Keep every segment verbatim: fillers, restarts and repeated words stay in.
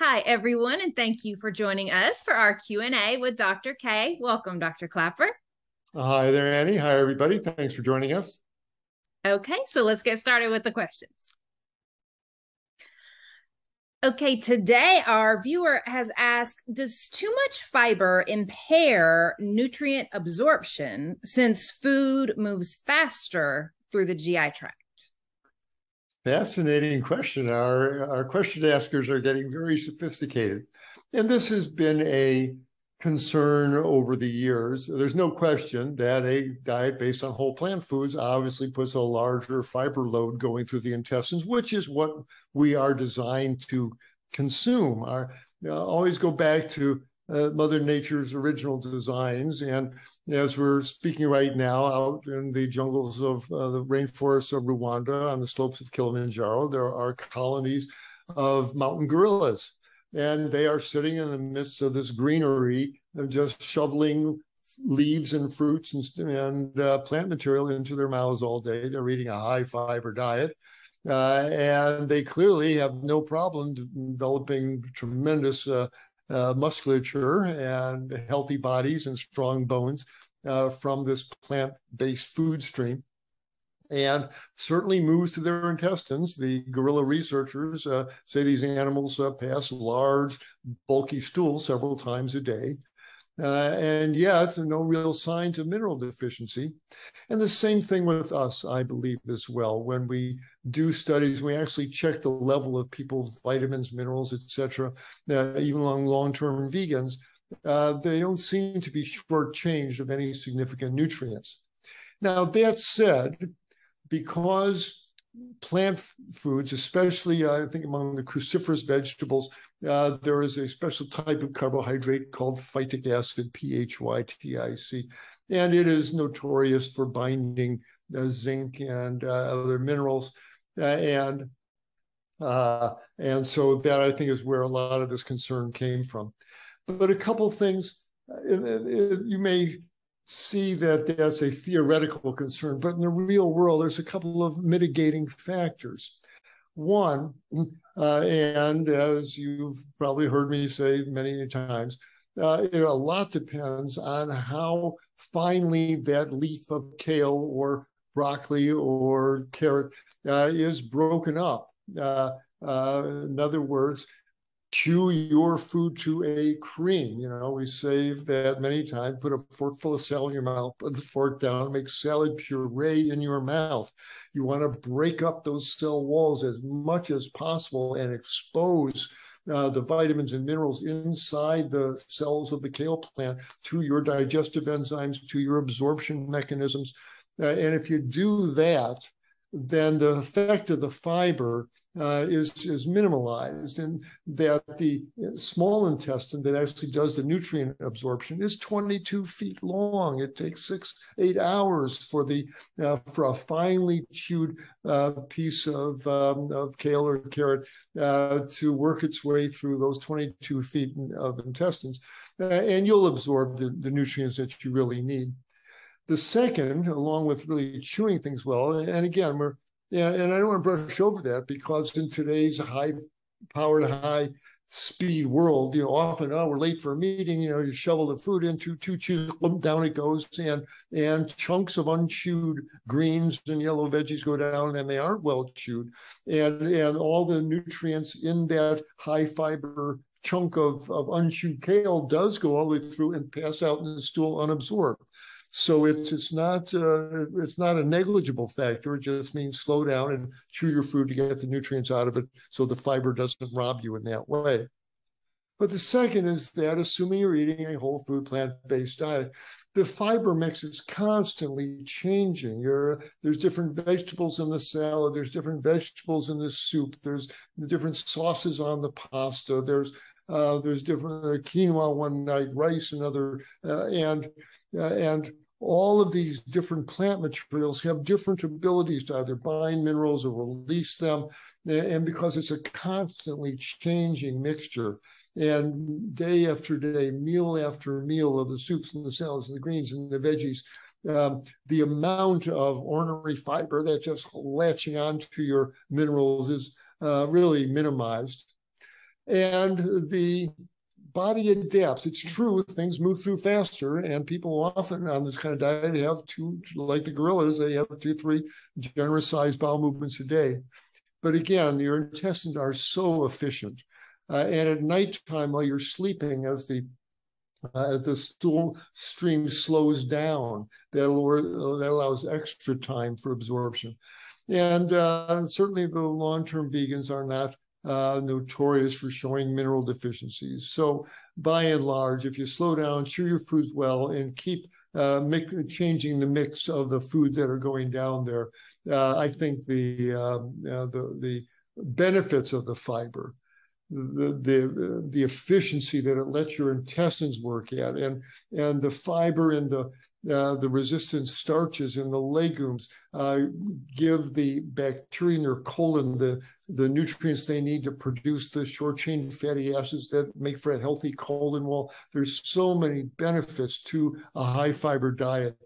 Hi, everyone, and thank you for joining us for our Q and A with Doctor K. Welcome, Doctor Klaper. Hi there, Annie. Hi, everybody. Thanks for joining us. Okay, so let's get started with the questions. Okay, today our viewer has asked, does too much fiber impair nutrient absorption since food moves faster through the G I tract? Fascinating question. Our, our question askers are getting very sophisticated. And this has been a concern over the years. There's no question that a diet based on whole plant foods obviously puts a larger fiber load going through the intestines, which is what we are designed to consume. Our, you know, always go back to uh, Mother Nature's original designs. And as we're speaking right now, out in the jungles of uh, the rainforests of Rwanda, on the slopes of Kilimanjaro, there are colonies of mountain gorillas. And they are sitting in the midst of this greenery and just shoveling leaves and fruits and, and uh, plant material into their mouths all day. They're eating a high-fiber diet. Uh, and they clearly have no problem developing tremendous uh, uh, musculature and healthy bodies and strong bones uh, from this plant-based food stream. And certainly moves to their intestines. The gorilla researchers uh, say these animals uh, pass large, bulky stools several times a day. Uh, and yet, no real signs of mineral deficiency. And the same thing with us, I believe, as well. When we do studies, we actually check the level of people's vitamins, minerals, et cetera, uh, even among long-term vegans. Uh, they don't seem to be shortchanged of any significant nutrients. Now, that said, because plant foods, especially uh, I think among the cruciferous vegetables, uh, there is a special type of carbohydrate called phytic acid, P H Y T I C, and it is notorious for binding uh, zinc and uh, other minerals. Uh, and, uh, and so that, I think, is where a lot of this concern came from. But, but a couple of things, uh, uh, you may see that that's a theoretical concern, but in the real world, there's a couple of mitigating factors. One, uh, and as you've probably heard me say many times, uh, it, a lot depends on how finely that leaf of kale or broccoli or carrot uh, is broken up. Uh, uh, in other words, chew your food to a cream. You know, we say that many times, put a forkful of salad in your mouth, put the fork down, make salad puree in your mouth. You want to break up those cell walls as much as possible and expose uh, the vitamins and minerals inside the cells of the kale plant to your digestive enzymes, to your absorption mechanisms. Uh, and if you do that, then the effect of the fiber Uh, is, is minimalized, and that the small intestine that actually does the nutrient absorption is twenty-two feet long. It takes six, eight hours for the uh, for a finely chewed uh, piece of, um, of kale or carrot uh, to work its way through those twenty-two feet of intestines, uh, and you'll absorb the, the nutrients that you really need. The second, along with really chewing things well, and again, we're Yeah, and I don't want to brush over that, because in today's high-powered, high-speed world, you know, often, oh, we're late for a meeting, you know, you shovel the food into two chews, down it goes, and, and chunks of unchewed greens and yellow veggies go down, and they aren't well chewed. And, and all the nutrients in that high-fiber chunk of, of unchewed kale does go all the way through and pass out in the stool unabsorbed. So it's it's not uh, it's not a negligible factor. It just means slow down and chew your food to get the nutrients out of it, so the fiber doesn't rob you in that way. But the second is that, assuming you're eating a whole food plant-based diet, the fiber mix is constantly changing. You're, there's different vegetables in the salad. There's different vegetables in the soup. There's different sauces on the pasta. There's uh, there's different uh, quinoa one night, rice another, uh, and uh, and. All of these different plant materials have different abilities to either bind minerals or release them. And because it's a constantly changing mixture, and day after day, meal after meal of the soups and the salads and the greens and the veggies, um, the amount of ornery fiber that's just latching onto your minerals is uh, really minimized. and the body adapts. It's true, things move through faster, and people often on this kind of diet have two, like the gorillas, they have two, three generous sized bowel movements a day. But again, your intestines are so efficient. Uh, and at nighttime, while you're sleeping, as the uh, the stool stream slows down, that, lower, uh, that allows extra time for absorption. And uh, certainly the long-term vegans are not uh, notorious for showing mineral deficiencies. So by and large, if you slow down, chew your foods well, and keep uh, make, changing the mix of the foods that are going down there, uh, I think the, uh, uh, the, the benefits of the fiber, The, the the efficiency that it lets your intestines work at, and and the fiber and the uh, the resistant starches and the legumes uh, give the bacteria in your colon the the nutrients they need to produce the short chain fatty acids that make for a healthy colon wall. There's so many benefits to a high fiber diet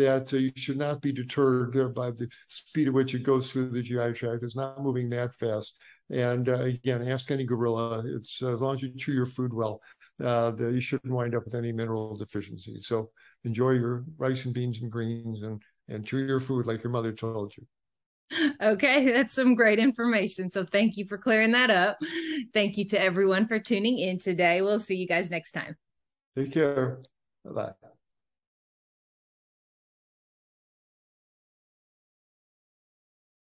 that uh, you should not be deterred by the speed at which it goes through the G I tract. It's not moving that fast. And uh, again, ask any gorilla. It's uh, as long as you chew your food well, uh, you shouldn't wind up with any mineral deficiency. So enjoy your rice and beans and greens, and and chew your food like your mother told you. Okay, that's some great information. So thank you for clearing that up. Thank you to everyone for tuning in today. We'll see you guys next time. Take care. Bye-bye.